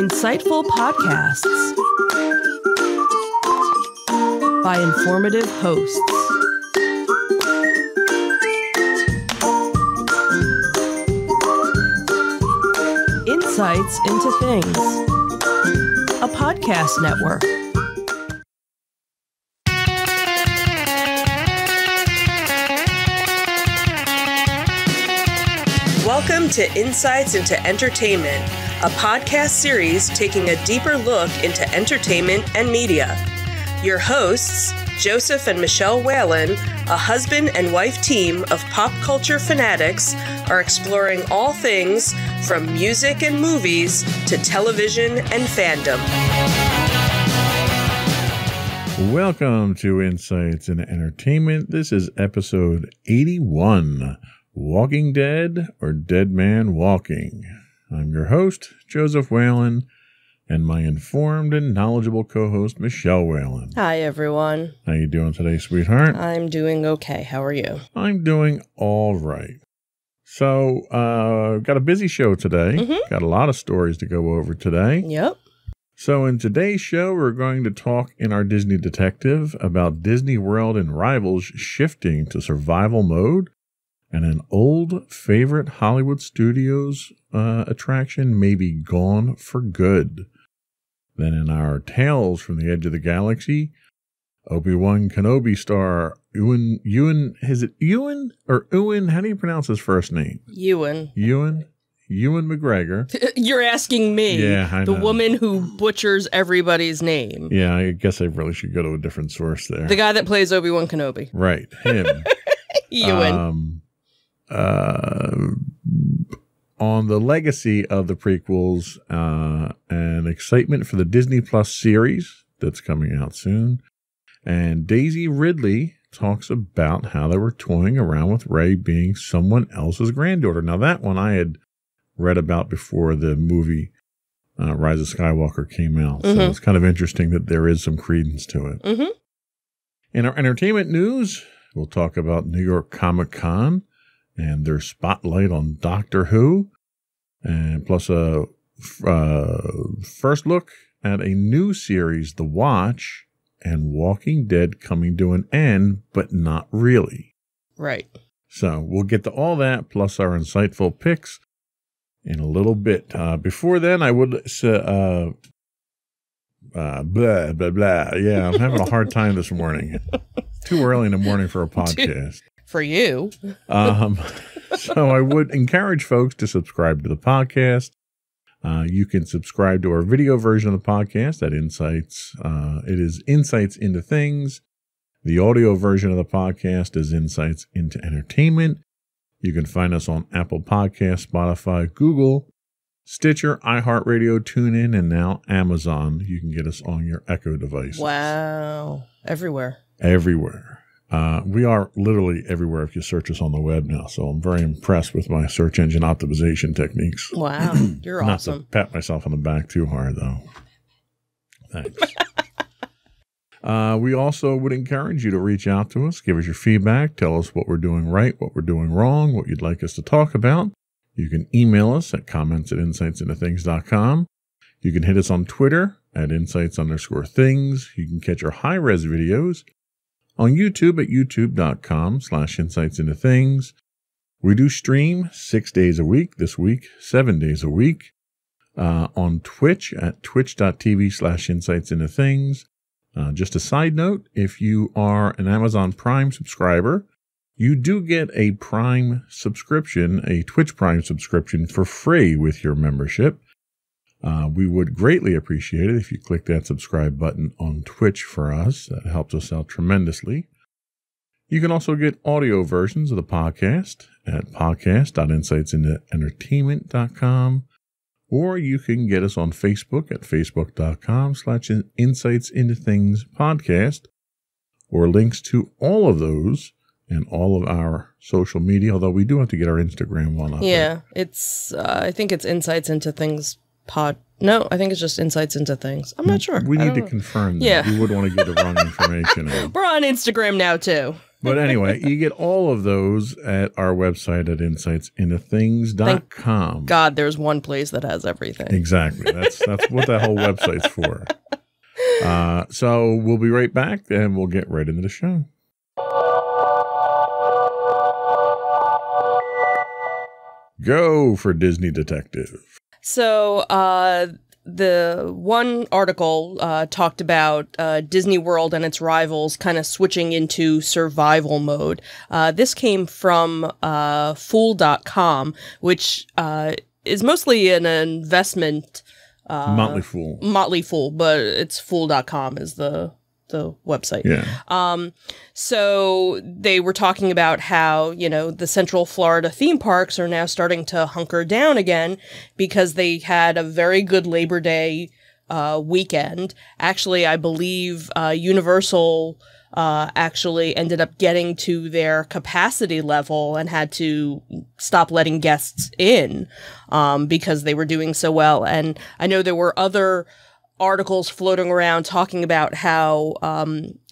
Insightful podcasts by informative hosts. Insights into Things, a podcast network. Welcome to Insights into Entertainment, a podcast series taking a deeper look into entertainment and media. Your hosts, Joseph and Michelle Whalen, a husband and wife team of pop culture fanatics, are exploring all things from music and movies to television and fandom. Welcome to Insights into Entertainment. This is episode 81, Walking Dead or Dead Man Walking. I'm your host, Joseph Whalen, and my informed and knowledgeable co-host, Michelle Whalen. Hi, everyone. How you doing today, sweetheart? I'm doing okay. How are you? I'm doing all right. So, got a busy show today. Got a lot of stories to go over today. Yep. So, in today's show, we're going to talk in our Disney Detective about Disney World and Rivals shifting to survival mode, and an old favorite Hollywood Studios attraction may be gone for good. Then in our Tales from the Edge of the Galaxy, Obi-Wan Kenobi star Ewan, is it Ewan or Ewan? How do you pronounce his first name? Ewan. Ewan McGregor. You're asking me, the woman who butchers everybody's name. Yeah, I guess I really should go to a different source there. The guy that plays Obi-Wan Kenobi. Right, him. Ewan. On the legacy of the prequels and excitement for the Disney Plus series that's coming out soon. And Daisy Ridley talks about how they were toying around with Rey being someone else's granddaughter. Now, that one I had read about before the movie Rise of Skywalker came out. So it's kind of interesting that there is some credence to it. In our entertainment news, we'll talk about New York Comic Con and their spotlight on Doctor Who, and plus a first look at a new series, The Watch, and Walking Dead coming to an end, but not really. Right. So we'll get to all that, plus our insightful picks in a little bit. Before then, I would say, blah, blah, blah. Yeah, I'm having a hard time this morning. Too early in the morning for a podcast. For you. So I would encourage folks to subscribe to the podcast. You can subscribe to our video version of the podcast at Insights. It is Insights into Things. The audio version of the podcast is Insights into Entertainment. You can find us on Apple Podcasts, Spotify, Google, Stitcher, iHeartRadio, TuneIn, and now Amazon. You can get us on your Echo device. Wow. Everywhere. Everywhere. We are literally everywhere if you search us on the web now. So I'm very impressed with my search engine optimization techniques. Wow. You're awesome. Not to pat myself on the back too hard, though. Thanks. We also would encourage you to reach out to us. Give us your feedback. Tell us what we're doing right, what we're doing wrong, what you'd like us to talk about. You can email us at comments@insightsintothings.com. You can hit us on Twitter at insights_things. You can catch our high-res videos on YouTube at youtube.com/insightsintothings. We do stream 6 days a week. This week, 7 days a week. On Twitch at twitch.tv/insightsintothings. Just a side note, if you are an Amazon Prime subscriber, you do get a Prime subscription, a Twitch Prime subscription for free with your membership. We would greatly appreciate it if you click that subscribe button on Twitch for us. That helps us out tremendously. You can also get audio versions of the podcast at podcast.insightsintoentertainment.com, or you can get us on Facebook at facebook.com/insightsintothingspodcast, or links to all of those and all of our social media, although we do have to get our Instagram one up. Yeah, it's I think it's Insights Into Things Pod. No, I think it's just Insights Into Things. I'm not sure. We need to confirm that. Yeah. We would want to get the wrong information. We're on Instagram now, too. But anyway, you get all of those at our website at insightsintothings.com. God, there's one place that has everything. Exactly. That's what that whole website's for. So we'll be right back and we'll get right into the show. Go for Disney Detective. So the one article talked about Disney World and its rivals kind of switching into survival mode. This came from Fool.com, which is mostly an investment. Motley Fool, but it's Fool.com is the website. Yeah. So they were talking about how, you know, the Central Florida theme parks are now starting to hunker down again because they had a very good Labor Day weekend. Actually, I believe Universal actually ended up getting to their capacity level and had to stop letting guests in because they were doing so well. And I know there were other articles floating around talking about how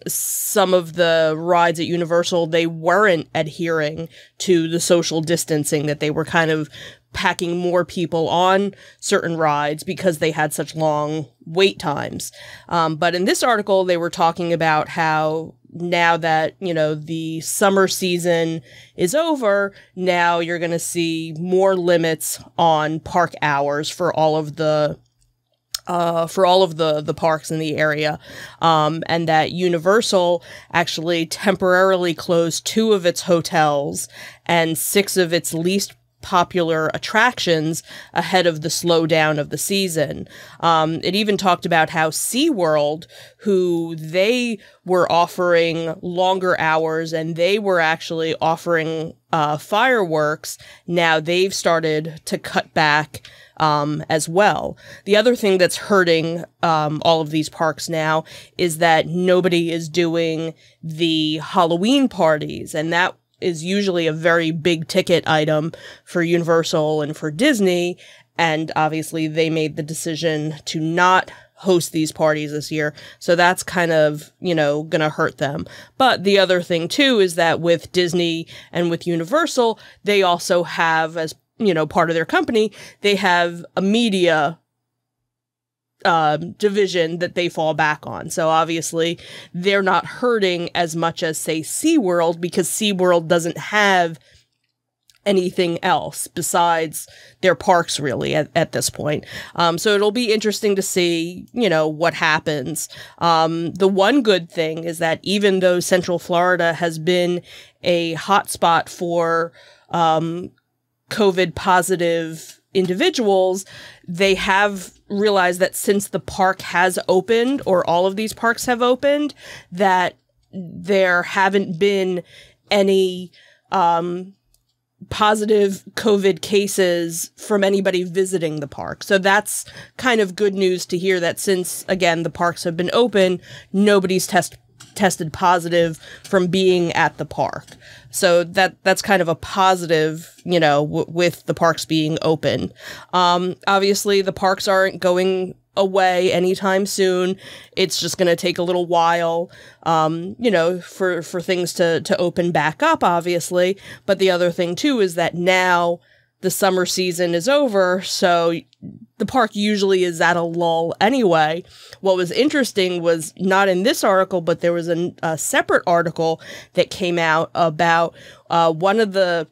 some of the rides at Universal, they weren't adhering to the social distancing, that they were kind of packing more people on certain rides because they had such long wait times. But in this article, they were talking about how now that, you know, the summer season is over, now you're going to see more limits on park hours for all of the parks in the area, and that Universal actually temporarily closed 2 of its hotels and 6 of its least popular attractions ahead of the slowdown of the season. It even talked about how SeaWorld, who they were offering longer hours and they were actually offering fireworks, now they've started to cut back as well. The other thing that's hurting all of these parks now is that nobody is doing the Halloween parties, and that is usually a very big ticket item for Universal and for Disney. And obviously they made the decision to not host these parties this year. So that's kind of, you know, going to hurt them. But the other thing too, is that with Disney and with Universal, they also have, as you know, part of their company, they have a media division that they fall back on. So obviously they're not hurting as much as, say, SeaWorld, because SeaWorld doesn't have anything else besides their parks really at this point. So it'll be interesting to see, you know, what happens. The one good thing is that even though Central Florida has been a hotspot for COVID positive individuals, they have realized that since the park has opened, or all of these parks have opened, that there haven't been any positive COVID cases from anybody visiting the park. So that's kind of good news to hear, that since, again, the parks have been open, nobody's tested positive from being at the park. So that's kind of a positive, you know, with the parks being open. Obviously the parks aren't going away anytime soon. It's just going to take a little while, you know, for things to open back up, obviously. But the other thing too is that now the summer season is over, so the park usually is at a lull anyway. What was interesting was not in this article, but there was a separate article that came out about one of the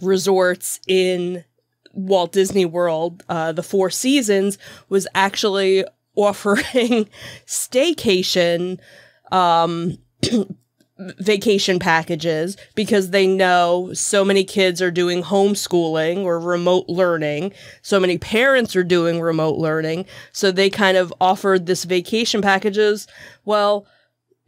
resorts in Walt Disney World, the Four Seasons, was actually offering staycation vacation packages, because they know so many kids are doing homeschooling or remote learning. So many parents are doing remote learning. So they kind of offered this vacation packages. Well,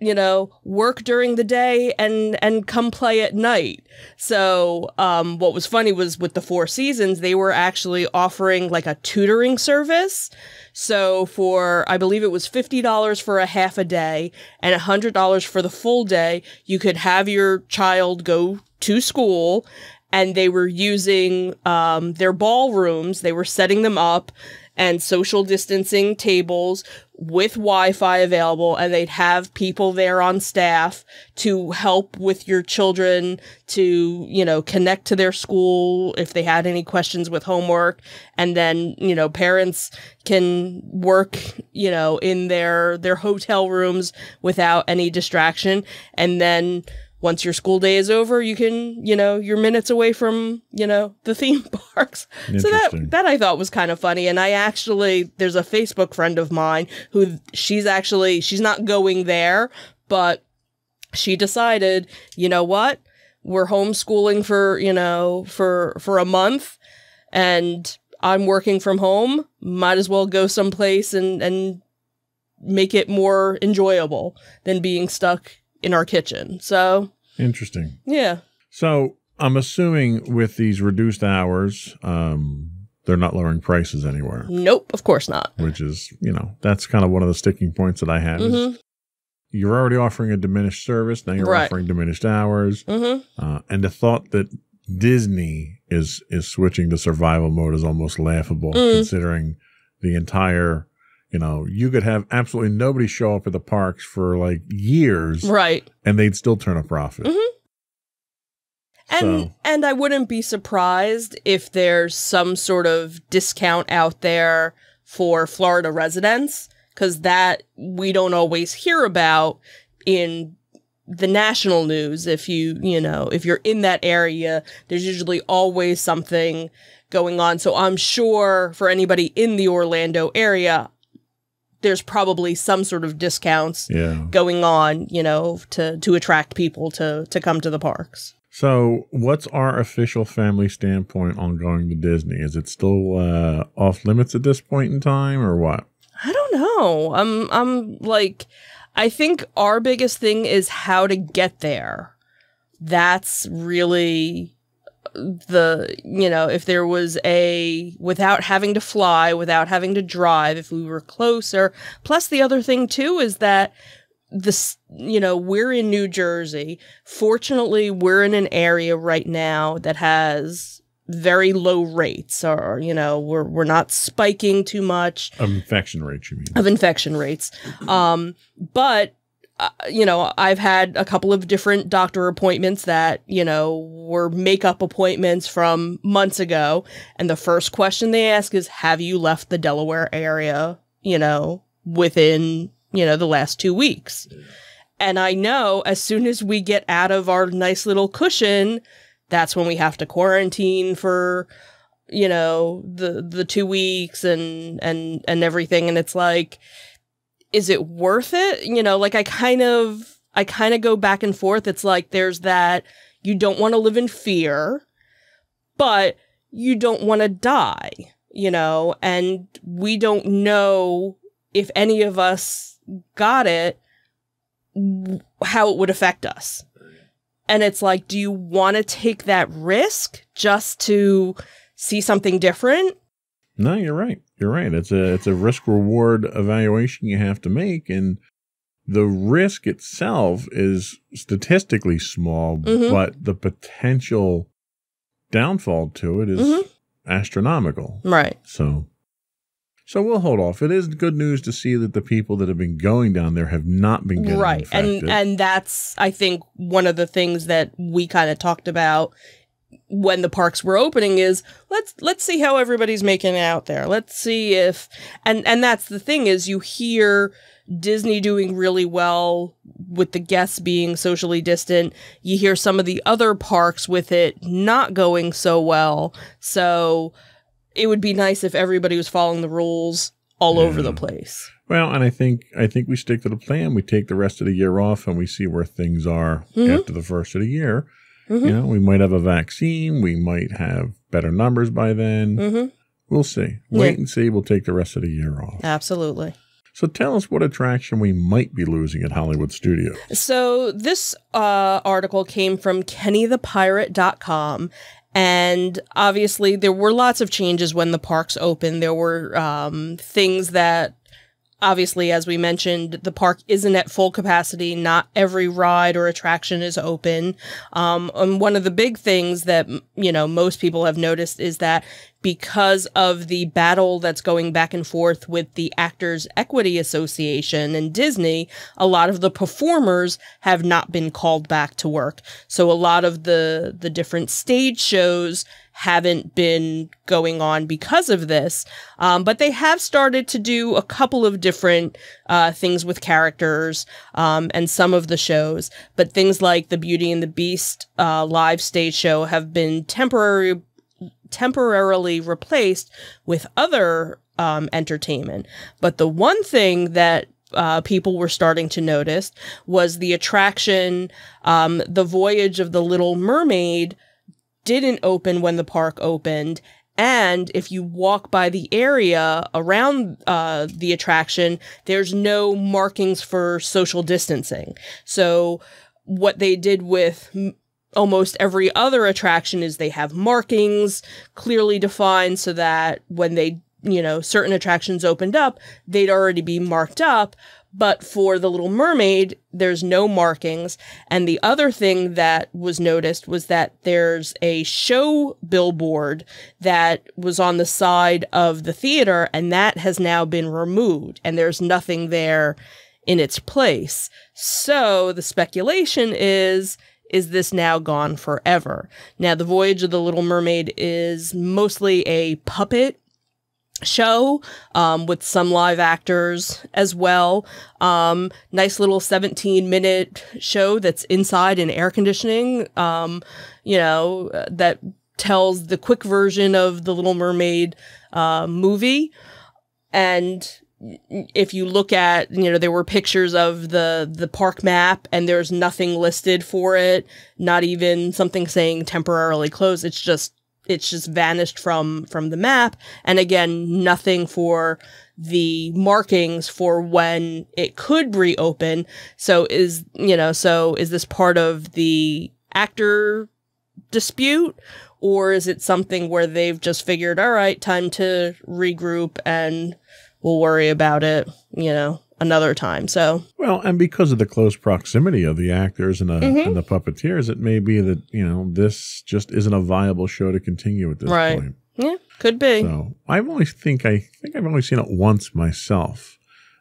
you know, work during the day and come play at night. So what was funny was with the Four Seasons, they were actually offering like a tutoring service. So for, I believe it was $50 for a half a day and $100 for the full day, you could have your child go to school and they were using their ballrooms. They were setting them up and social distancing tables with Wi-Fi available, and they'd have people there on staff to help with your children, to, you know, connect to their school if they had any questions with homework. And then, you know, parents can work, you know, in their hotel rooms without any distraction. And then once your school day is over, you can, you know, you're minutes away from, you know, the theme parks. So that I thought was kind of funny. And I actually, there's a Facebook friend of mine who she's not going there, but she decided, you know what, we're homeschooling for, you know, for a month, and I'm working from home. Might as well go someplace and make it more enjoyable than being stuck in our kitchen. So interesting. Yeah. So I'm assuming with these reduced hours, they're not lowering prices anywhere. Nope, of course not. Which is, you know, that's kind of one of the sticking points that I have. Mm-hmm. You're already offering a diminished service. Now you're offering diminished hours. Mm-hmm. And the thought that Disney is switching to survival mode is almost laughable, considering the entire, you know, you could have absolutely nobody show up at the parks for like years. Right. And they'd still turn a profit. Mm-hmm. And I wouldn't be surprised if there's some sort of discount out there for Florida residents, because that we don't always hear about in the national news. If you know, if you're in that area, there's usually always something going on. So I'm sure for anybody in the Orlando area, there's probably some sort of discounts going on, you know, to attract people to come to the parks. So what's our official family standpoint on going to Disney? Is it still off limits at this point in time, or what? I don't know. I'm like, I think our biggest thing is how to get there. That's really the, you know, if there was a, without having to fly, without having to drive, if we were closer. Plus the other thing too is that this, you know, we're in New Jersey. Fortunately, we're in an area right now that has very low rates, or, you know, we're not spiking too much of infection rates, you mean? Of infection rates. But you know, I've had a couple of different doctor appointments that, you know, were makeup appointments from months ago. And the first question they ask is, have you left the Delaware area, you know, within, you know, the last 2 weeks? And I know as soon as we get out of our nice little cushion, that's when we have to quarantine for, you know, the 2 weeks and everything. And it's like, is it worth it? You know, like I kind of go back and forth. It's like, there's that, you don't want to live in fear, but you don't want to die, you know, and we don't know if any of us got it, how it would affect us. And it's like, do you want to take that risk just to see something different? No, you're right. You're right. It's a risk-reward evaluation you have to make, and the risk itself is statistically small, but the potential downfall to it is astronomical. Right. So we'll hold off. It is good news to see that the people that have been going down there have not been getting infected. And that's, I think, one of the things that we kind of talked about when the parks were opening is let's see how everybody's making it out there. Let's see if, and that's the thing, is you hear Disney doing really well with the guests being socially distant. You hear some of the other parks with it not going so well. So it would be nice if everybody was following the rules all over the place. Well, and I think we stick to the plan. We take the rest of the year off and we see where things are after the first of the year. You know, we might have a vaccine. We might have better numbers by then. We'll see. Wait and see. We'll take the rest of the year off. Absolutely. So tell us what attraction we might be losing at Hollywood Studios. So this article came from KennyThePirate.com. And obviously there were lots of changes when the parks opened. There were things that Obviously, as we mentioned, the park isn't at full capacity. Not every ride or attraction is open. And one of the big things that, you know, most people have noticed is that because of the battle that's going back and forth with the Actors' Equity Association and Disney, a lot of the performers have not been called back to work. So a lot of the different stage shows haven't been going on because of this. But they have started to do a couple of different things with characters and some of the shows. But things like the Beauty and the Beast live stage show have been temporarily replaced with other entertainment. But the one thing that people were starting to notice was the attraction, The Voyage of the Little Mermaid, didn't open when the park opened. And if you walk by the area around the attraction, there's no markings for social distancing. So what they did with almost every other attraction is they have markings clearly defined so that when they, you know, certain attractions opened up, they'd already be marked up. But for The Little Mermaid, there's no markings. And the other thing that was noticed was that there's a show billboard that was on the side of the theater, and that has now been removed, and there's nothing there in its place. So the speculation is this now gone forever? Now, The Voyage of the Little Mermaid is mostly a puppet show with some live actors as well. Nice little 17-minute show that's inside in air conditioning, you know, that tells the quick version of the Little Mermaid movie. And if you look at, you know, there were pictures of the park map, and there's nothing listed for it, not even something saying temporarily closed. It's just vanished from the map. And again, nothing for the markings for when it could reopen. So is this part of the actor dispute, or is it something where they've just figured, all right, time to regroup and we'll worry about it, you know, another time. So, well, and because of the close proximity of the actors and the puppeteers, it may be that, you know, this just isn't a viable show to continue at this point. Yeah, could be. So I think I've only seen it once myself.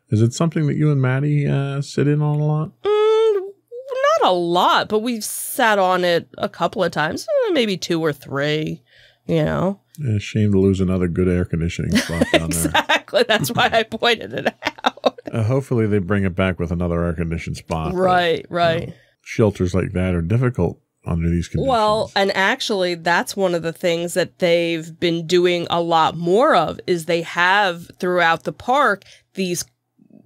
Is it something that you and Maddie sit in on a lot? Not a lot, but we've sat on it a couple of times, maybe two or three. You know, it's a shame to lose another good air conditioning spot down exactly. There. That's why I pointed it out. Hopefully they bring it back with another air conditioned spot. Right, but, right. You know, shelters like that are difficult under these conditions. Well, and actually that's one of the things that they've been doing a lot more of is they have throughout the park these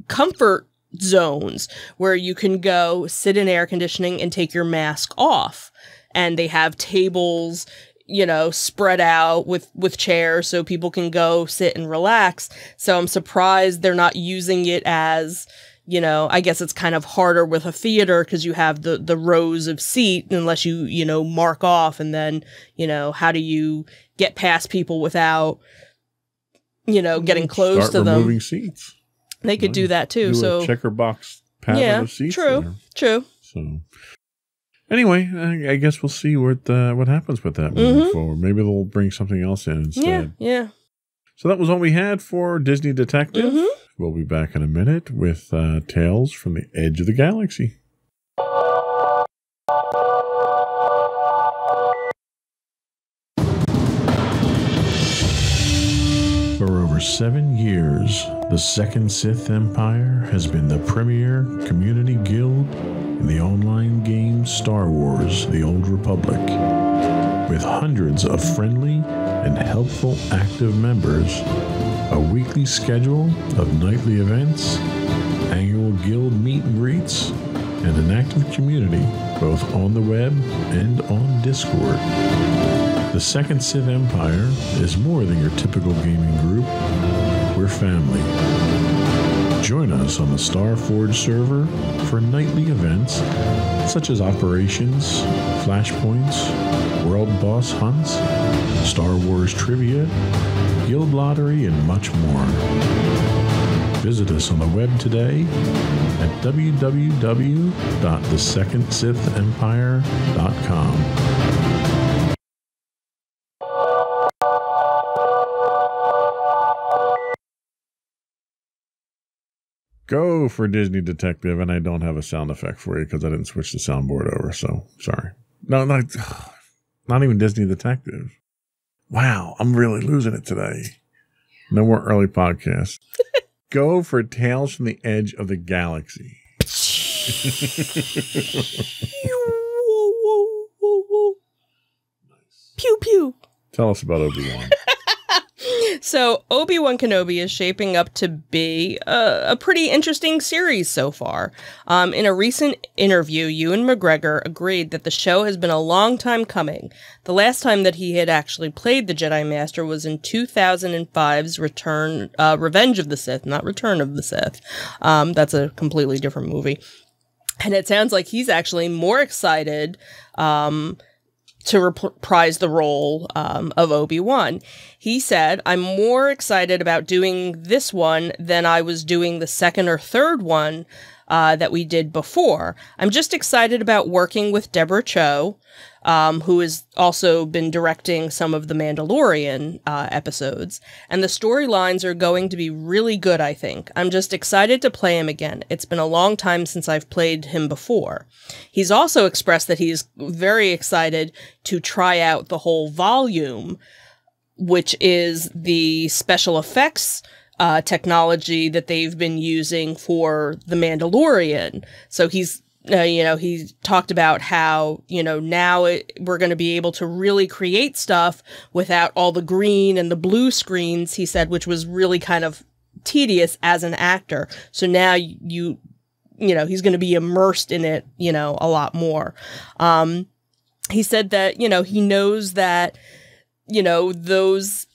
comfort zones where you can go sit in air conditioning and take your mask off. And they have tables, you know, spread out with chairs so people can go sit and relax. So I'm surprised they're not using it as, you know, I guess it's kind of harder with a theater because you have the rows of seat unless you, you know, mark off. And then, you know, how do you get past people without, you know, getting close to them? Removing seats. They could do that too. Do so a checker box pattern of seats. True, there. True. So anyway, I guess we'll see what happens with that moving forward. Maybe they'll bring something else in instead. Yeah. So that was all we had for Disney Detective. We'll be back in a minute with Tales from the Edge of the Galaxy. For over 7 years, the Second Sith Empire has been the premier community guild in the online game Star Wars The Old Republic. With hundreds of friendly and helpful active members, a weekly schedule of nightly events, annual guild meet and greets, and an active community both on the web and on Discord. The Second Sith Empire is more than your typical gaming group. We're family. Join us on the Star Forge server for nightly events such as operations, flashpoints, world boss hunts, Star Wars trivia, guild lottery, and much more. Visit us on the web today at www.TheSecondSithEmpire.com. Go for Disney Detective, and I don't have a sound effect for you because I didn't switch the soundboard over, so sorry. No, not even Disney Detective. Wow, I'm really losing it today. No more early podcasts. Go for Tales from the Edge of the Galaxy. Whoa, whoa, whoa, whoa. Nice. Pew, pew. Tell us about Obi-Wan. So Obi-Wan Kenobi is shaping up to be a pretty interesting series so far. In a recent interview, Ewan McGregor agreed that the show has been a long time coming. The last time that he had actually played the Jedi Master was in 2005's Revenge of the Sith, not Return of the Sith. That's a completely different movie. And it sounds like he's actually more excited to reprise the role of Obi-Wan. He said, "I'm more excited about doing this one than I was doing the second or third one that we did before. I'm just excited about working with Deborah Chow, who has also been directing some of the Mandalorian episodes. And the storylines are going to be really good, I think. I'm just excited to play him again. It's been a long time since I've played him before." He's also expressed that he's very excited to try out the whole volume, which is the special effects technology that they've been using for The Mandalorian. So he's, he talked about how, now we're going to be able to really create stuff without all the green and the blue screens, he said, which was really kind of tedious as an actor. So now he's going to be immersed in it, a lot more. He said that, he knows that, those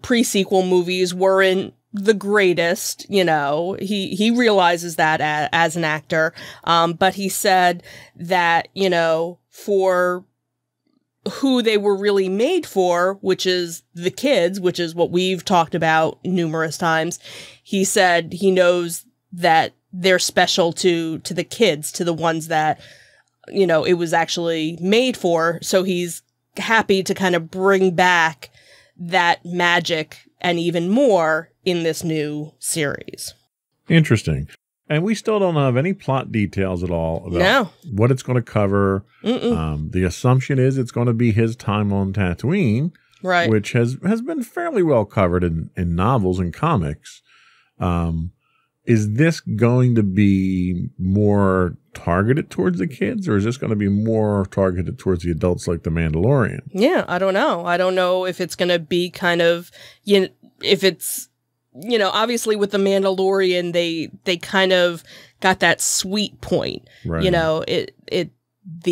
pre-sequel movies weren't the greatest, he realizes that as an actor. But he said that, for who they were really made for, which is the kids, which is what we've talked about numerous times. He said he knows that they're special to the kids, to the ones that, it was actually made for. So he's happy to kind of bring back that magic and even more in this new series. Interesting. And we still don't have any plot details at all about what it's going to cover. The assumption is it's going to be his time on Tatooine, right? Which has been fairly well covered in novels and comics. Is this going to be more targeted towards the kids, or is this going to be more targeted towards the adults like The Mandalorian? Yeah, I don't know. I don't know if it's going to be kind of, if it's, obviously with The Mandalorian, they kind of got that sweet point. Right. The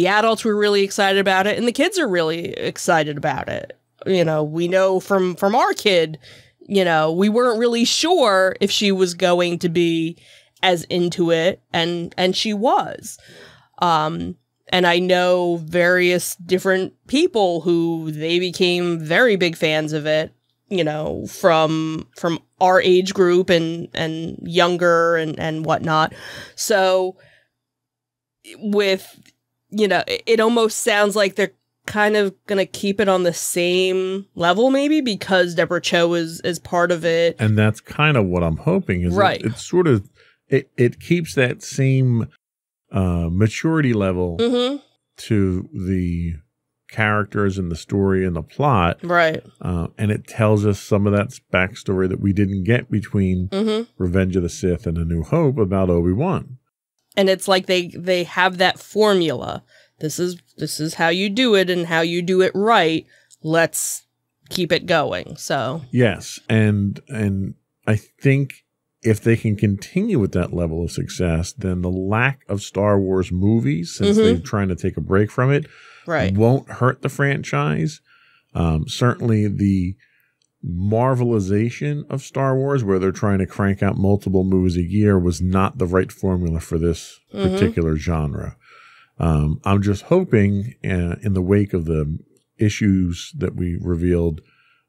adults were really excited about it and the kids are really excited about it. We know from our kid, we weren't really sure if she was going to be as into it, and she was. And I know various different people who they became very big fans of it, from our age group and younger and whatnot. So with, it almost sounds like they're kind of going to keep it on the same level, maybe, because Deborah Chow is part of it. And that's kind of what I'm hoping is, right? It's sort of, it keeps that same maturity level to the characters and the story and the plot. Right. And it tells us some of that backstory that we didn't get between Revenge of the Sith and A New Hope about Obi-Wan. And it's like they have that formula. This is how you do it and how you do it right. Let's keep it going. So yes, and I think if they can continue with that level of success, then the lack of Star Wars movies, since they're trying to take a break from it, right, won't hurt the franchise. Certainly the Marvelization of Star Wars, where they're trying to crank out multiple movies a year, was not the right formula for this particular genre. I'm just hoping in the wake of the issues that we revealed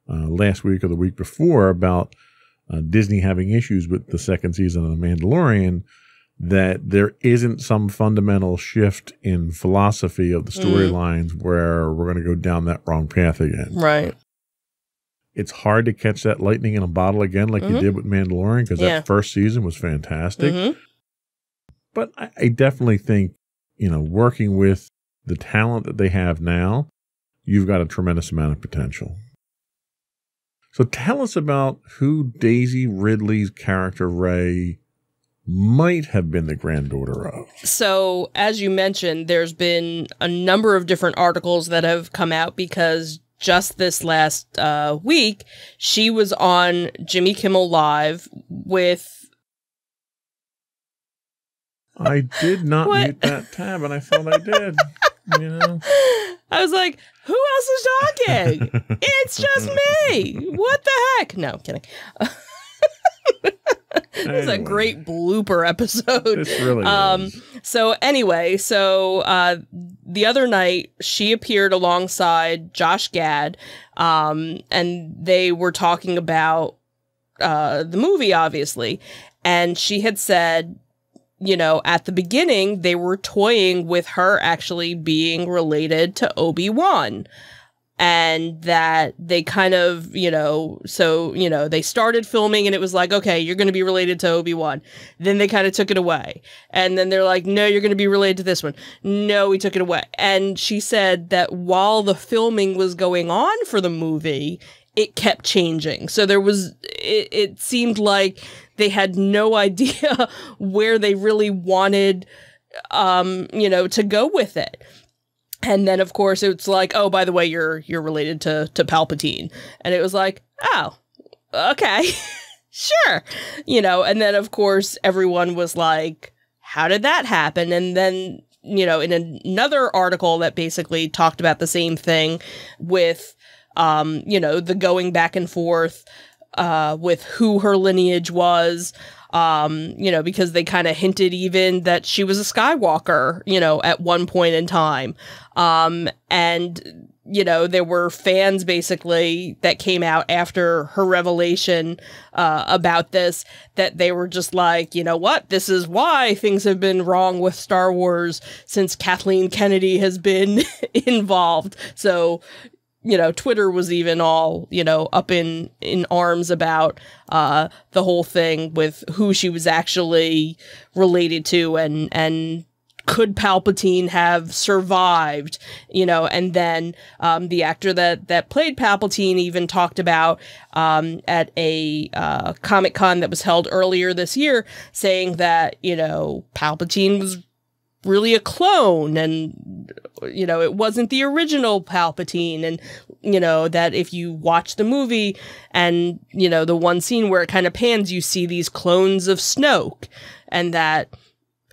last week or the week before about Disney having issues with the second season of The Mandalorian, that there isn't some fundamental shift in philosophy of the storylines where we're going to go down that wrong path again. Right. It's hard to catch that lightning in a bottle again like you did with Mandalorian, because that first season was fantastic. But I definitely think, you know, working with the talent that they have now, you've got a tremendous amount of potential. So tell us about who Daisy Ridley's character Rey might have been the granddaughter of. So, as you mentioned, there's been a number of different articles that have come out, because just this last week, she was on Jimmy Kimmel Live with... I did not mute that tab, and I thought I did. You know? I was like, who else is talking? It's just me. What the heck? No, I'm kidding. This is a great blooper episode. This really is. So anyway, so the other night she appeared alongside Josh Gad, and they were talking about the movie, obviously. And she had said, you know, at the beginning, they were toying with her actually being related to Obi-Wan. And that they kind of, you know, so, you know, they started filming and it was like, okay, you're going to be related to Obi-Wan. Then they kind of took it away. And then they're like, no, you're going to be related to this one. No, we took it away. And she said that while the filming was going on for the movie, it kept changing. So there was, it seemed like they had no idea where they really wanted, you know, to go with it. And then, of course, it's like, oh, by the way, you're related to Palpatine. And it was like, oh, okay, sure. You know, and then, of course, everyone was like, how did that happen? And then, you know, in another article that basically talked about the same thing with, you know, the going back and forth with who her lineage was, you know, because they kind of hinted even that she was a Skywalker, you know, at one point in time. And, you know, there were fans basically that came out after her revelation about this, that they were just like, you know what, this is why things have been wrong with Star Wars since Kathleen Kennedy has been involved. So, you know, Twitter was even all, you know, up in arms about the whole thing with who she was actually related to, and could Palpatine have survived, you know. And then the actor that played Palpatine even talked about at a Comic-Con that was held earlier this year, saying that, you know, Palpatine was really a clone, and, you know, it wasn't the original Palpatine. And, you know, that if you watch the movie and, you know, the one scene where it kind of pans, you see these clones of Snoke, and that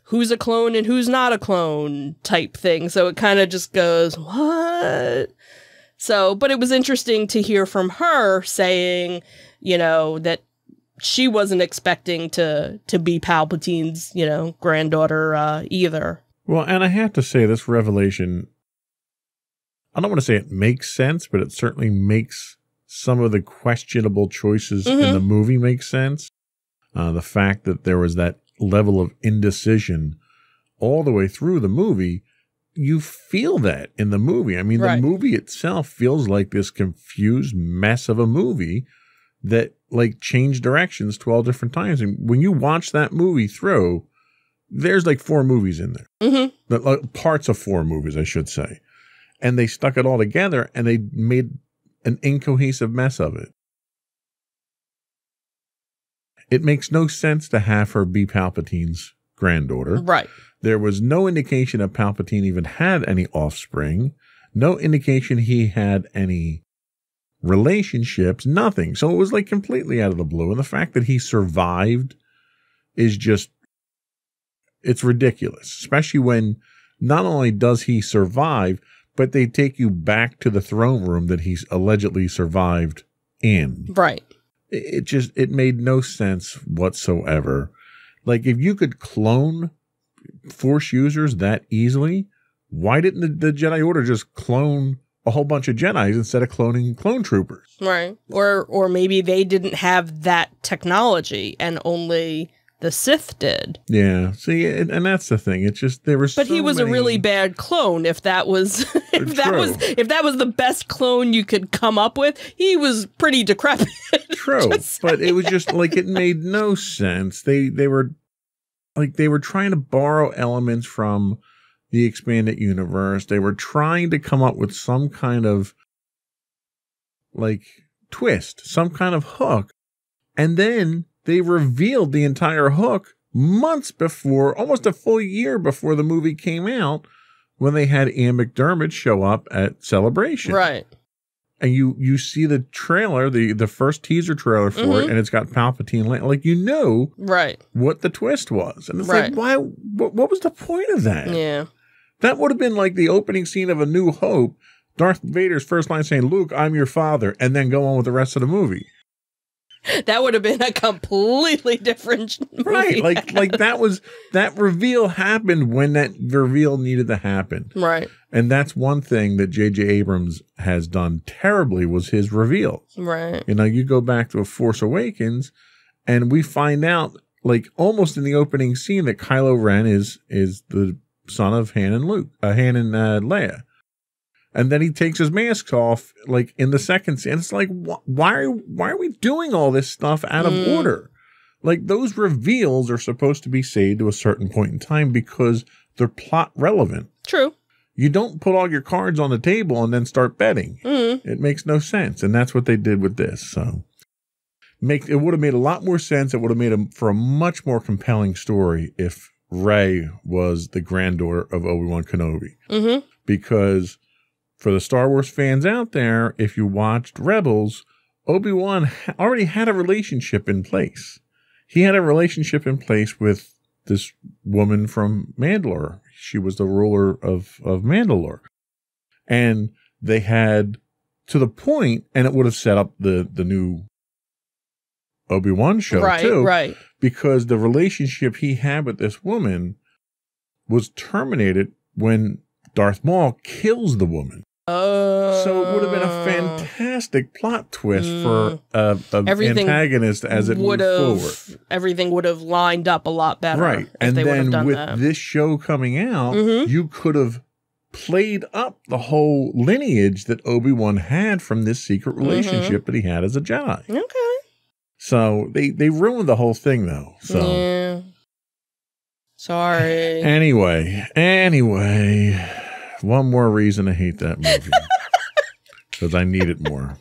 who's a clone and who's not a clone type thing. So it kind of just goes, what? So, but it was interesting to hear from her saying, you know, that she wasn't expecting to be Palpatine's, you know, granddaughter either. Well, and I have to say, this revelation, I don't want to say it makes sense, but it certainly makes some of the questionable choices in the movie make sense. The fact that there was that level of indecision all the way through the movie, you feel that in the movie. I mean, the movie itself feels like this confused mess of a movie that, like, change directions 12 different times. And when you watch that movie through, there's like 4 movies in there. Like parts of 4 movies, I should say. And they stuck it all together and they made an incohesive mess of it. It makes no sense to have her be Palpatine's granddaughter. Right. There was no indication that Palpatine even had any offspring. No indication he had any relationships, nothing. So it was like completely out of the blue. And the fact that he survived is just, it's ridiculous, especially when not only does he survive, but they take you back to the throne room that he's allegedly survived in. Right. It just, it made no sense whatsoever. Like, if you could clone Force users that easily, why didn't the Jedi Order just clone a whole bunch of Jedis instead of cloning clone troopers. Right. Or maybe they didn't have that technology and only the Sith did. Yeah. See, and that's the thing. It's just there were so many. But he was a really bad clone if that was if that was the best clone you could come up with. He was pretty decrepit. True. But it was just like it made no sense. They were trying to borrow elements from the expanded universe. They were trying to come up with some kind of like twist, some kind of hook. And then they revealed the entire hook months before, almost a full year before the movie came out, when they had Ian McDiarmid show up at Celebration. Right. And you see the trailer, the first teaser trailer for it, and it's got Palpatine. Like, you know what the twist was. And it's like, why? What was the point of that? Yeah. That would have been like the opening scene of A New Hope, Darth Vader's first line saying, "Luke, I'm your father," and then go on with the rest of the movie. That would have been a completely different movie. Right. Like that reveal happened when that reveal needed to happen. Right. And that's one thing that J.J. Abrams has done terribly was his reveals. Right. You know, you go back to A Force Awakens and we find out like almost in the opening scene that Kylo Ren is the son of Han and Luke, Han and Leia. And then he takes his mask off, like, in the second scene. It's like, why are we doing all this stuff out of order? Like, those reveals are supposed to be saved to a certain point in time because they're plot relevant. True. You don't put all your cards on the table and then start betting. It makes no sense. And that's what they did with this. So it would have made a lot more sense. It would have made for a much more compelling story if Rey was the granddaughter of Obi-Wan Kenobi. Because for the Star Wars fans out there, if you watched Rebels, Obi-Wan already had a relationship in place. He had a relationship in place with this woman from Mandalore. She was the ruler of Mandalore. And they had, to the point, and it would have set up the new Obi-Wan show too. Right. Because the relationship he had with this woman was terminated when Darth Maul kills the woman. So it would have been a fantastic plot twist for an antagonist as it moved forward. Everything would have lined up a lot better. Right. And then with this show coming out, you could have played up the whole lineage that Obi-Wan had from this secret relationship that he had as a Jedi. Okay. So they ruined the whole thing, though. So. Yeah. Sorry. Anyway. One more reason to hate that movie. Because I need it more.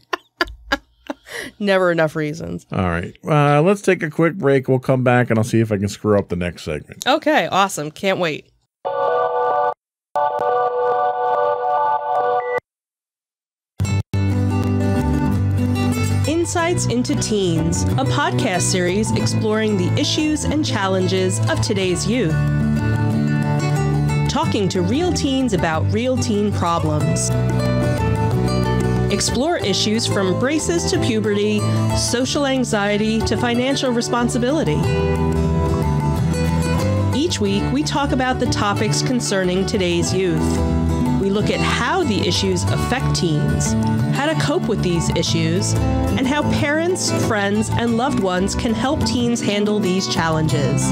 Never enough reasons. All right. Let's take a quick break. We'll come back and I'll see if I can screw up the next segment. Okay. Awesome. Can't wait. Insights into Teens, a podcast series exploring the issues and challenges of today's youth. Talking to real teens about real teen problems. Explore issues from braces to puberty, social anxiety to financial responsibility. Each week, we talk about the topics concerning today's youth. We look at how the issues affect teens, how to cope with these issues, and how parents, friends, and loved ones can help teens handle these challenges.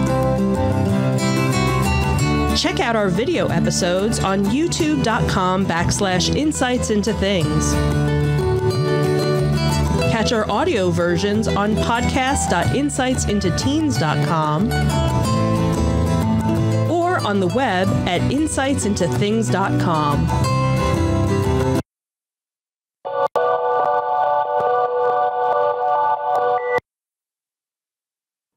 Check out our video episodes on youtube.com/insightsintothings. Catch our audio versions on podcast.insightsintoteens.com or on the web at insightsintothings.com.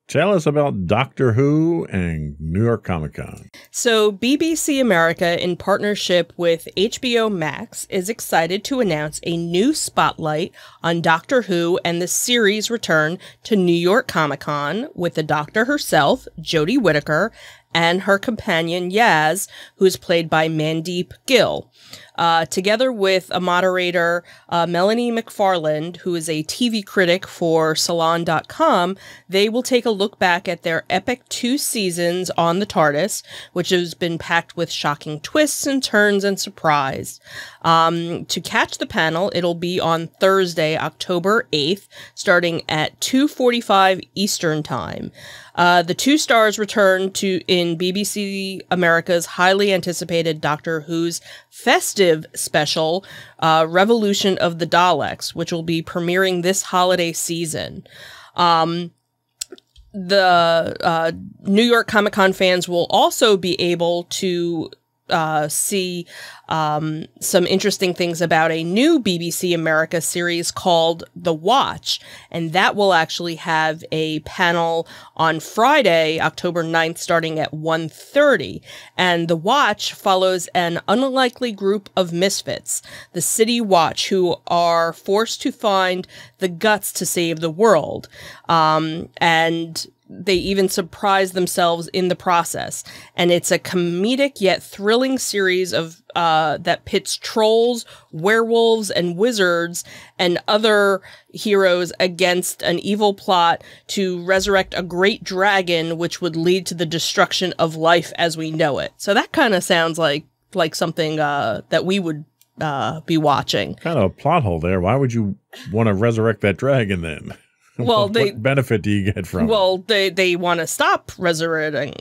Tell us about Doctor Who and New York Comic Con. So BBC America, in partnership with HBO Max, is excited to announce a new spotlight on Doctor Who and the series' return to New York Comic Con with the Doctor herself, Jodie Whittaker, and her companion Yaz, who is played by Mandeep Gill, together with a moderator, Melanie McFarland, who is a TV critic for Salon.com. They will take a look back at their epic 2 seasons on the TARDIS, which has been packed with shocking twists and turns and surprise. To catch the panel, it'll be on Thursday, October 8th, starting at 2:45 Eastern Time. The two stars return in BBC America's highly anticipated Doctor Who's festive special, Revolution of the Daleks, which will be premiering this holiday season. The New York Comic-Con fans will also be able to see some interesting things about a new BBC America series called The Watch, and that will actually have a panel on Friday, October 9th, starting at 1:30. And The Watch follows an unlikely group of misfits, the City Watch, who are forced to find the guts to save the world. And they even surprise themselves in the process. And it's a comedic yet thrilling series of that pits trolls, werewolves, and wizards and other heroes against an evil plot to resurrect a great dragon, which would lead to the destruction of life as we know it. So that kind of sounds like something that we would be watching. Kind of a plot hole there. Why would you want to resurrect that dragon then? Well, what benefit do you get from? Well, they want to stop resurrecting.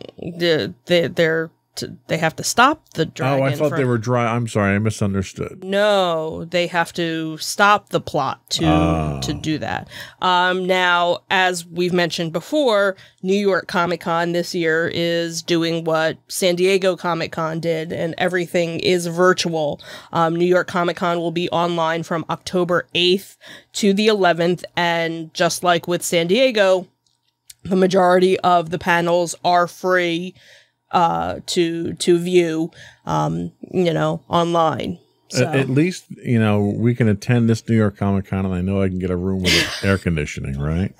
They have to stop the dragon. Oh, I thought they were dry. I'm sorry, I misunderstood. No, they have to stop the plot to do that. Now, as we've mentioned before, New York Comic-Con this year is doing what San Diego Comic-Con did, and everything is virtual. New York Comic-Con will be online from October 8th to the 11th, and just like with San Diego, the majority of the panels are free to view, you know, online. So. At least, you know, we can attend this New York Comic Con, and I know I can get a room with air conditioning, right?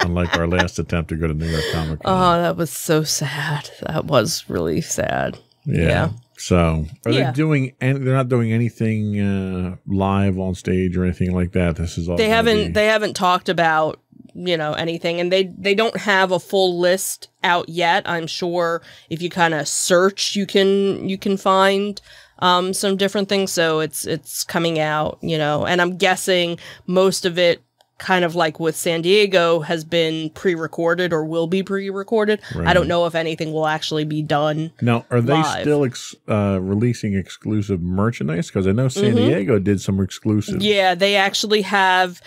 Unlike our last attempt to go to New York Comic Con. Oh, that was so sad. That was really sad. Yeah. So are they doing, and they're not doing anything live on stage or anything like that. This is all they haven't talked about, you know, anything, and they don't have a full list out yet. I'm sure if you kind of search, you can find some different things. So it's coming out, you know, and I'm guessing most of it, kind of like with San Diego, has been pre-recorded or will be pre-recorded. Right. I don't know if anything will actually be done. Now, are they still releasing exclusive merchandise? Because I know San Diego did some exclusives. Yeah, they actually have.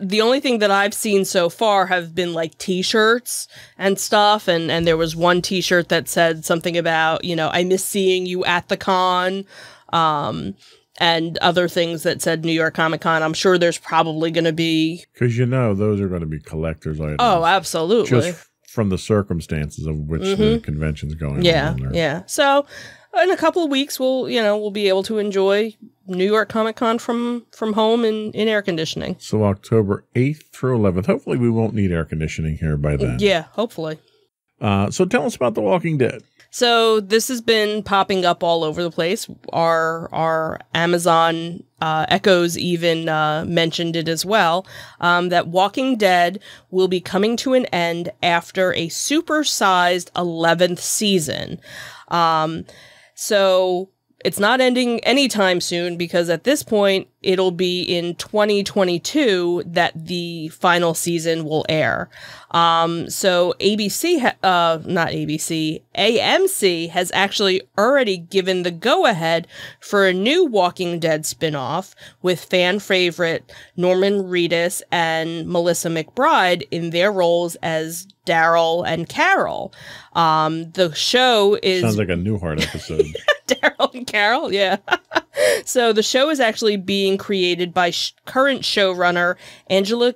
The only thing that I've seen so far have been like t-shirts and stuff. And there was one t-shirt that said something about, you know, I miss seeing you at the con, and other things that said New York Comic Con. I'm sure there's probably going to be. Because, you know, those are going to be collector's items. Oh, absolutely. Just from the circumstances of which the convention's going on. Yeah, yeah. So in a couple of weeks, we'll be able to enjoy New York Comic Con from home in air conditioning. So October 8th through 11th. Hopefully we won't need air conditioning here by then. Yeah, hopefully. So tell us about The Walking Dead. So this has been popping up all over the place. Our Amazon Echoes even mentioned it as well, that Walking Dead will be coming to an end after a supersized 11th season. So it's not ending anytime soon, because at this point, it'll be in 2022 that the final season will air. So AMC has actually already given the go-ahead for a new Walking Dead spinoff with fan favorite Norman Reedus and Melissa McBride in their roles as Daryl and Carol. The show is... Sounds like a Newhart episode. Daryl and Carol, yeah. So the show is actually being created by current showrunner Angela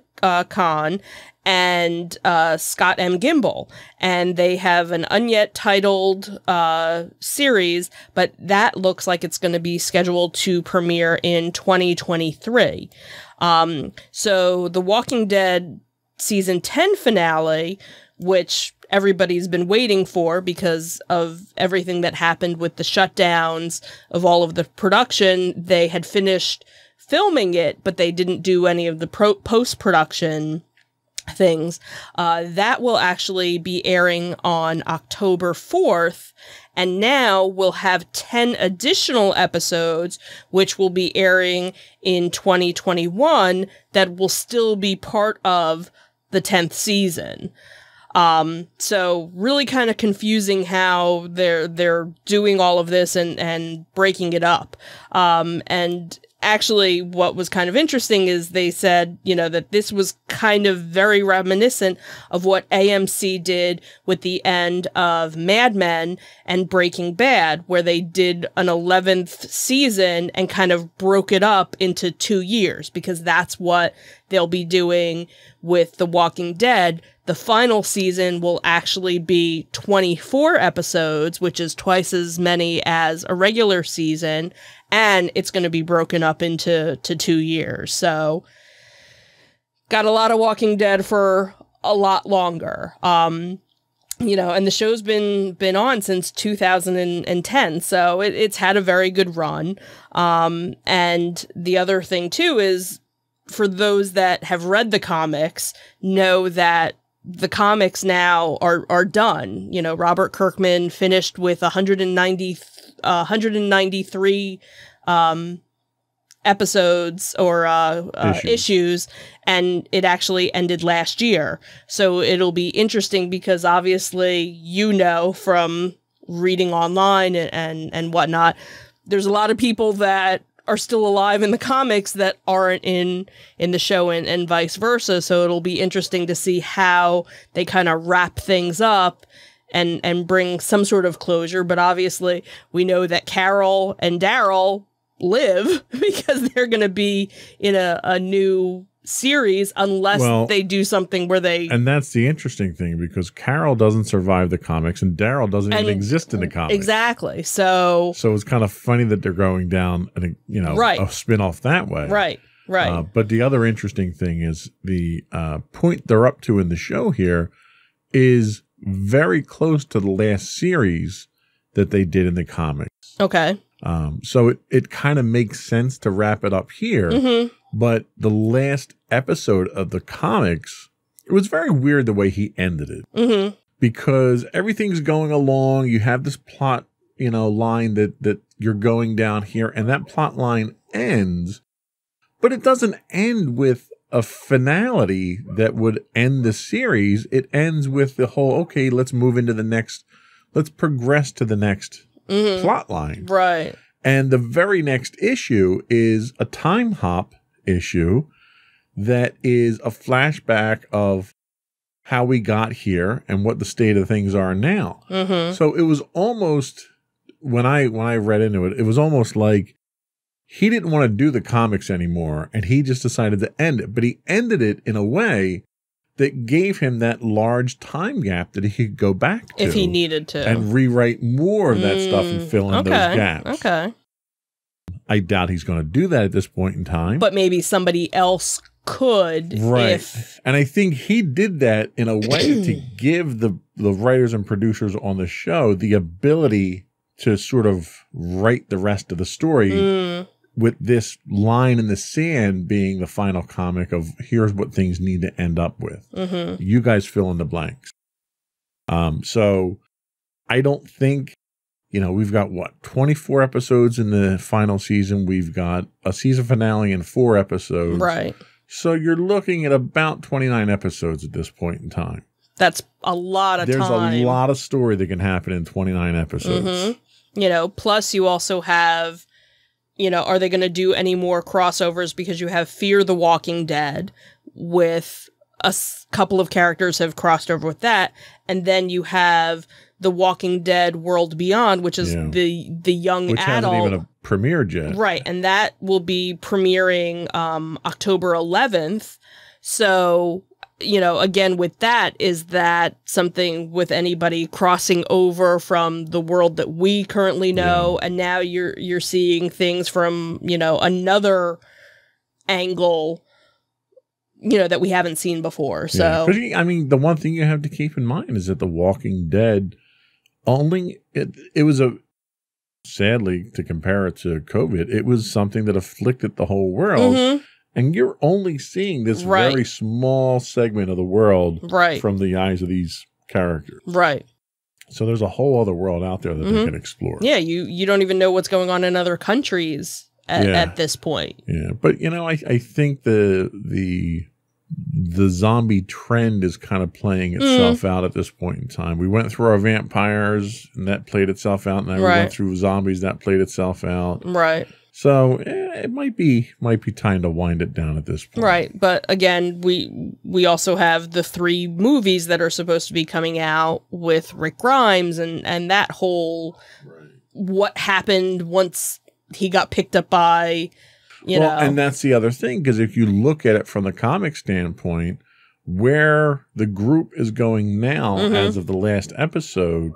Khan and Scott M. Gimble. And they have an unyet-titled series, but that looks like it's going to be scheduled to premiere in 2023. So the Walking Dead Season 10 finale which everybody's been waiting for because of everything that happened with the shutdowns of all of the production. They had finished filming it, but they didn't do any of the post-production things. That will actually be airing on October 4th. And now we'll have 10 additional episodes, which will be airing in 2021, that will still be part of the 10th season. So really kind of confusing how they're doing all of this and breaking it up. And actually what was kind of interesting is they said, you know, that this was kind of very reminiscent of what AMC did with the end of Mad Men and Breaking Bad, where they did an 11th season and kind of broke it up into 2 years, because that's what they'll be doing with The Walking Dead. The final season will actually be 24 episodes, which is twice as many as a regular season, and it's going to be broken up into 2 years. So got a lot of Walking Dead for a lot longer. You know, and the show's been on since 2010, so it's had a very good run. And the other thing too is, for those that have read the comics, know that the comics now are done. You know, Robert Kirkman finished with 193 episodes or issues, and it actually ended last year. So it'll be interesting because obviously, you know, from reading online and whatnot, there's a lot of people that are still alive in the comics that aren't in the show, and vice versa. So it'll be interesting to see how they kind of wrap things up and bring some sort of closure. But obviously we know that Carol and Daryl live because they're going to be in a new series, unless they do something where they... And that's the interesting thing, because Carol doesn't survive the comics and Daryl doesn't even exist in the comics. Exactly. So it's kind of funny that they're going down a spin-off that way. Right, right. But the other interesting thing is the point they're up to in the show here is very close to the last series that they did in the comics. Okay. So it kind of makes sense to wrap it up here. Mm-hmm. But the last episode of the comics, it was very weird the way he ended it. Mm-hmm. Because everything's going along. You have this plot, you know, line that you're going down here, and that plot line ends. But it doesn't end with a finality that would end the series. It ends with the whole, okay, let's move into the next, let's progress to the next mm-hmm. plot line. Right. And the very next issue is a time hop issue that is a flashback of how we got here and what the state of things are now. Mm-hmm. So it was almost, when I read into it, it was almost like he didn't want to do the comics anymore and he just decided to end it. But he ended it in a way that gave him that large time gap that he could go back to. If he needed to. And rewrite more of that stuff and fill in those gaps. Okay. I doubt he's going to do that at this point in time. But maybe somebody else could. Right. And I think he did that in a way to give the writers and producers on the show the ability to sort of write the rest of the story with this line in the sand being the final comic of here's what things need to end up with. Mm-hmm. You guys fill in the blanks. So I don't think... You know, we've got, what, 24 episodes in the final season. We've got a season finale in 4 episodes. Right. So you're looking at about 29 episodes at this point in time. That's a lot of time. There's a lot of story that can happen in 29 episodes. Mm-hmm. You know, plus you also have, you know, are they going to do any more crossovers? Because you have Fear the Walking Dead with a couple of characters have crossed over with that. And then you have... The Walking Dead World Beyond, which is the young adult. Which hasn't even premiered yet. Right, and that will be premiering October 11th. So, you know, again, with that, is that something with anybody crossing over from the world that we currently know, and now you're seeing things from, you know, another angle that we haven't seen before. So yeah. I mean, the one thing you have to keep in mind is that The Walking Dead only it was a, sadly, to compare it to COVID, it was something that afflicted the whole world. Mm-hmm. And you're only seeing this very small segment of the world from the eyes of these characters. Right. So there's a whole other world out there that they can explore. Yeah, you don't even know what's going on in other countries at this point. Yeah, but you know, I think the zombie trend is kind of playing itself out at this point in time. We went through our vampires, and that played itself out. Now we went through zombies, that played itself out. Right. So it might be time to wind it down at this point. Right, but again, we also have the 3 movies that are supposed to be coming out with Rick Grimes and that whole what happened once he got picked up by, you know. And that's the other thing, because if you look at it from the comic standpoint, where the group is going now as of the last episode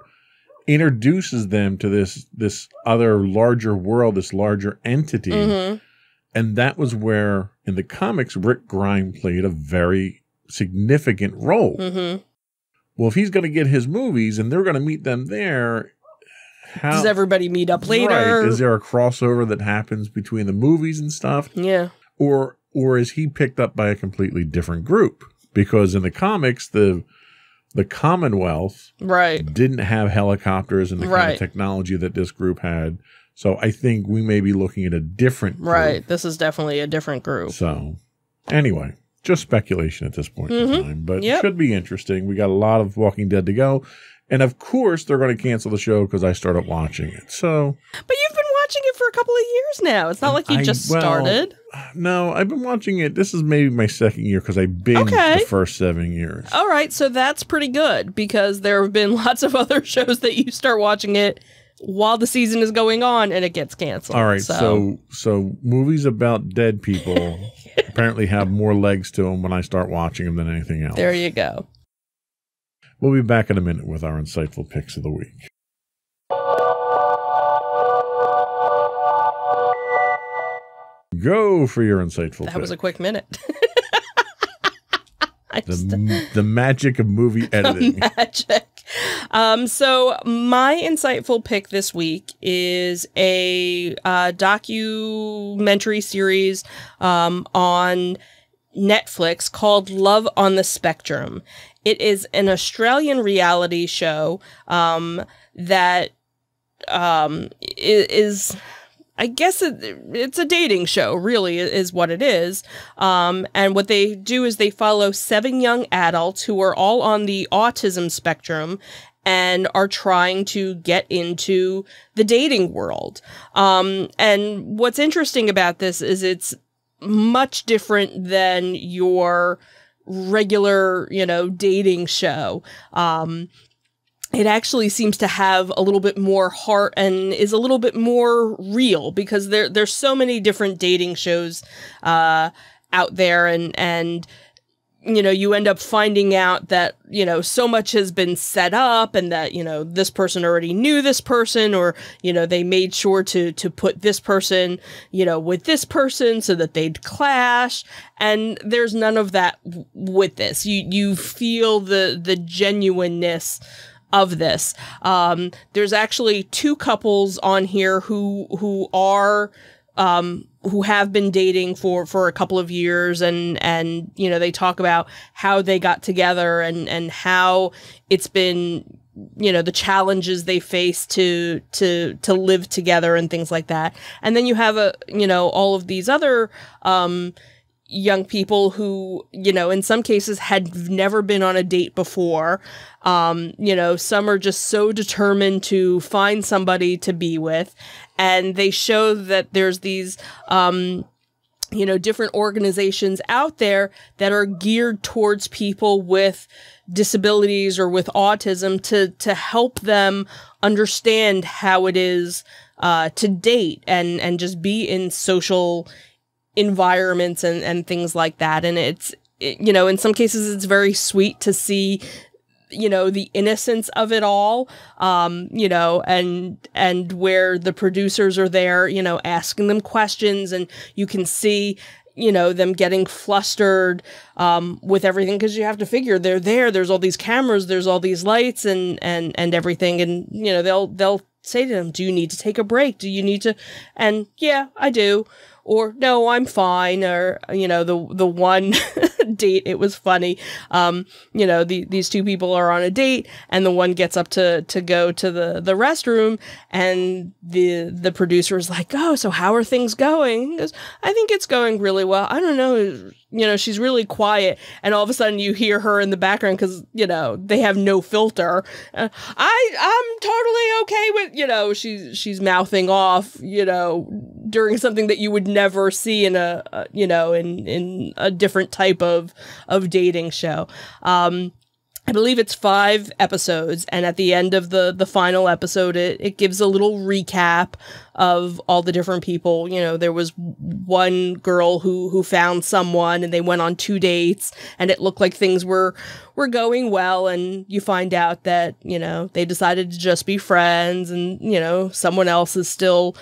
introduces them to this other larger world, this larger entity. And that was where, in the comics, Rick Grimes played a very significant role. Well, if he's going to get his movies and they're going to meet them there, does everybody meet up later? Right. Is there a crossover that happens between the movies and stuff? Yeah. Or is he picked up by a completely different group? Because in the comics, the Commonwealth didn't have helicopters and the kind of technology that this group had. So I think we may be looking at a different group. Right. This is definitely a different group. So anyway, just speculation at this point in time. But it should be interesting. We got a lot of Walking Dead to go. And of course, they're going to cancel the show because I started watching it. So, but you've been watching it for a couple of years now. It's not like you just started. No, I've been watching it. This is maybe my 2nd year because I binged the first 7 years. All right, so that's pretty good because there have been lots of other shows that you start watching it while the season is going on and it gets canceled. All right, so movies about dead people apparently have more legs to them when I start watching them than anything else. There you go. We'll be back in a minute with our insightful picks of the week. Go for your insightful pick. That was a quick minute. The magic of movie editing. The magic. So my insightful pick this week is a documentary series on Netflix called Love on the Spectrum. It is an Australian reality show that is, I guess it's a dating show, really, is what it is. And what they do is they follow 7 young adults who are all on the autism spectrum and are trying to get into the dating world. And what's interesting about this is it's much different than your regular, dating show. It actually seems to have a little bit more heart and is a little bit more real because there's so many different dating shows out there and you end up finding out that, so much has been set up and that, this person already knew this person or, they made sure to put this person, with this person so that they'd clash. And there's none of that with this. You feel the genuineness of this. There's actually 2 couples on here who are, who have been dating for a couple of years and they talk about how they got together and how it's been the challenges they face to live together and things like that. And then you have all of these other young people who in some cases had never been on a date before. Some are just so determined to find somebody to be with, and they show that there's these different organizations out there that are geared towards people with disabilities or with autism to help them understand how it is to date and just be in social environments and things like that. And it's in some cases it's very sweet to see the innocence of it all, and where the producers are there asking them questions, and you can see you know, them getting flustered with everything, because you have to figure they're there. There's all these cameras, there's all these lights and everything. And, you know, they'll say to them, do you need to take a break? Do you need to? And yeah, I do. Or no, I'm fine. Or, you know, the one date, it was funny. You know, these two people are on a date, and the one gets up to go to the restroom, and the producer is like, oh, so how are things going? He goes, I think it's going really well. I don't know. You know, she's really quiet. And all of a sudden you hear her in the background, because, you know, they have no filter. I'm totally okay with, you know, she's mouthing off, you know, during something that you would never see in a you know, in a different type of dating show. I believe it's 5 episodes, and at the end of the final episode, it gives a little recap of all the different people. You know, there was one girl who found someone, and they went on 2 dates, and it looked like things were going well, and you find out that, you know, they decided to just be friends, and, you know, someone else is still,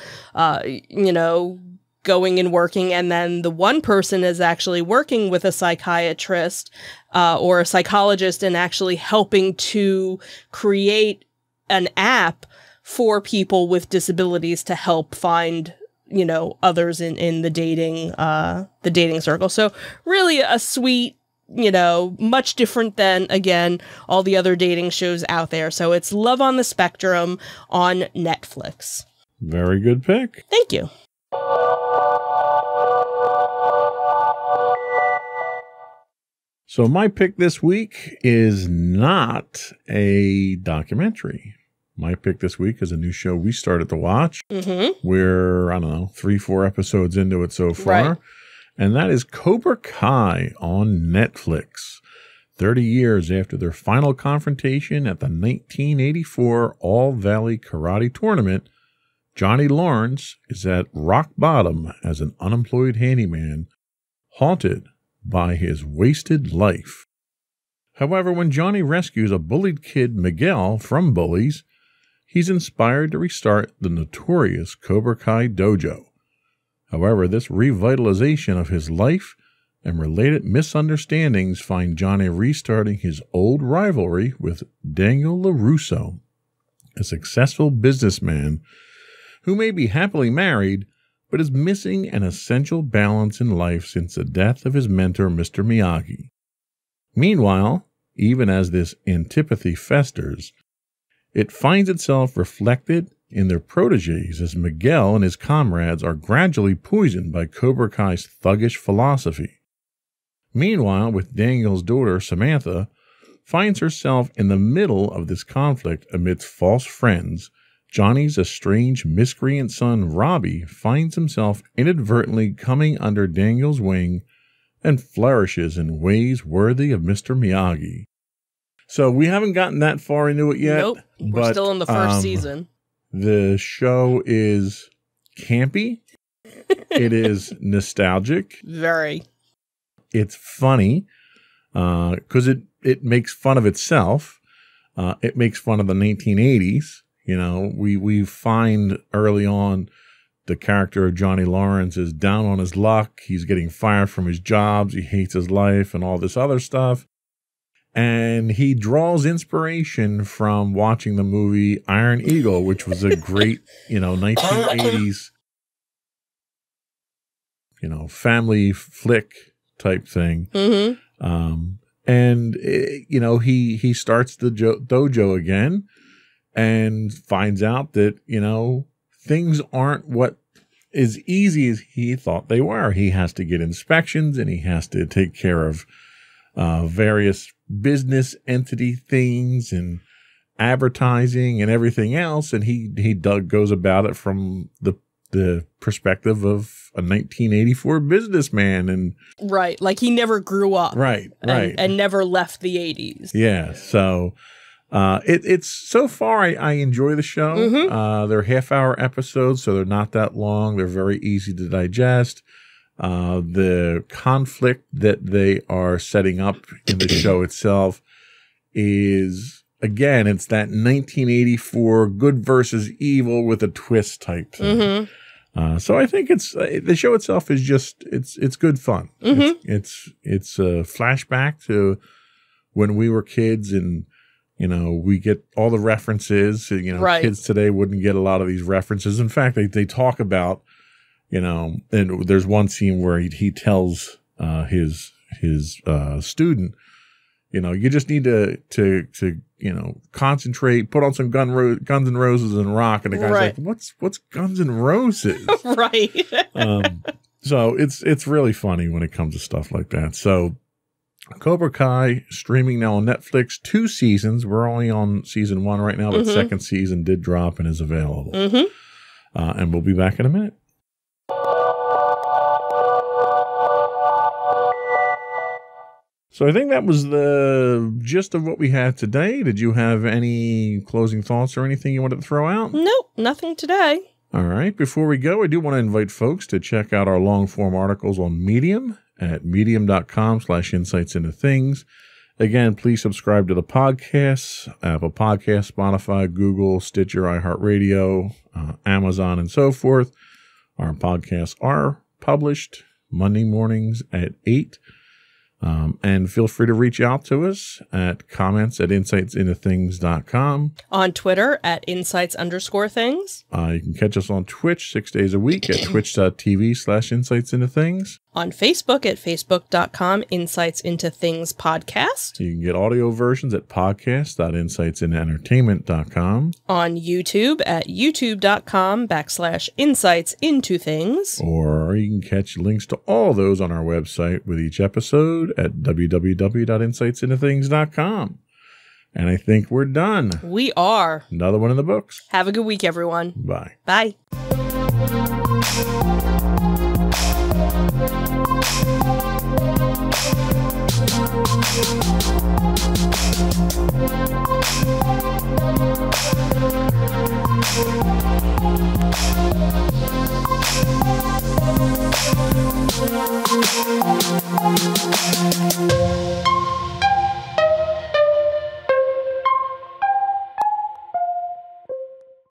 you know, going and working, and then the one person is actually working with a psychiatrist or a psychologist, and actually helping to create an app for people with disabilities to help find, you know, others in the dating circle. So really a sweet, you know, much different than, again, all the other dating shows out there. So it's Love on the Spectrum on Netflix. Very good pick. Thank you. So my pick this week is not a documentary. My pick this week is a new show we started to watch. Mm-hmm. We're, I don't know, 3-4 episodes into it so far. Right. And that is Cobra Kai on Netflix. 30 years after their final confrontation at the 1984 All Valley Karate Tournament, Johnny Lawrence is at rock bottom as an unemployed handyman, haunted by his wasted life. However, when Johnny rescues a bullied kid, Miguel, from bullies, he's inspired to restart the notorious Cobra Kai dojo. However, this revitalization of his life and related misunderstandings find Johnny restarting his old rivalry with Daniel LaRusso, a successful businessman who may be happily married, but is missing an essential balance in life since the death of his mentor, Mr. Miyagi. Meanwhile, even as this antipathy festers, it finds itself reflected in their proteges as Miguel and his comrades are gradually poisoned by Cobra Kai's thuggish philosophy. Meanwhile, with Daniel's daughter, Samantha, finds herself in the middle of this conflict amidst false friends. Johnny's estranged miscreant son, Robbie, finds himself inadvertently coming under Daniel's wing and flourishes in ways worthy of Mr. Miyagi. So we haven't gotten that far into it yet. Nope. We're still in the first season. The show is campy. It is nostalgic. Very. It's funny because it makes fun of itself. It makes fun of the 1980s. You know, we find early on the character of Johnny Lawrence is down on his luck. He's getting fired from his jobs. He hates his life and all this other stuff. And he draws inspiration from watching the movie Iron Eagle, which was a great, you know, 1980s, you know, family flick type thing. Mm-hmm. And, you know, he starts the dojo again. And finds out that, you know, things aren't what as easy as he thought they were. He has to get inspections, and he has to take care of various business entity things and advertising and everything else. And he goes about it from the perspective of a 1984 businessman. And right, like he never grew up, right, and never left the 80s. Yeah, so. It's so far I enjoy the show. Mm-hmm. They're half-hour episodes, so they're not that long. They're very easy to digest. The conflict that they are setting up in the show itself is, again, it's that 1984 good versus evil with a twist type thing. Mm-hmm. So I think it's the show itself is just it's good fun. Mm-hmm. It's a flashback to when we were kids, and you know we get all the references. You know, right. Kids today wouldn't get a lot of these references. In fact, they talk about, you know, and there's one scene where he tells his student, you know, you just need to you know, concentrate, put on some Guns N' Roses and rock. And the guy's right. Like, what's Guns N' Roses? Right. So it's really funny when it comes to stuff like that. So Cobra Kai streaming now on Netflix, 2 seasons. We're only on season 1 right now, but mm-hmm. Second season did drop and is available. Mm-hmm. And we'll be back in a minute. So I think that was the gist of what we had today. Did you have any closing thoughts or anything you wanted to throw out? Nope, nothing today. All right. Before we go, I do want to invite folks to check out our long-form articles on Medium at medium.com/insightsintothings. Again, please subscribe to the podcasts, Apple Podcasts, Spotify, Google, Stitcher, iHeartRadio, Amazon, and so forth. Our podcasts are published Monday mornings at 8. And feel free to reach out to us at comments@insightsintothings.com. On Twitter at insights_things. You can catch us on Twitch 6 days a week at twitch.tv/insightsintothings. On Facebook at facebook.com/insightsintothingspodcast. You can get audio versions at podcast.insightsintoentertainment.com. On YouTube at youtube.com/insightsintothings. Or you can catch links to all those on our website with each episode at www.insightsintothings.com. And I think we're done. We are. Another one in the books. Have a good week, everyone. Bye. Bye.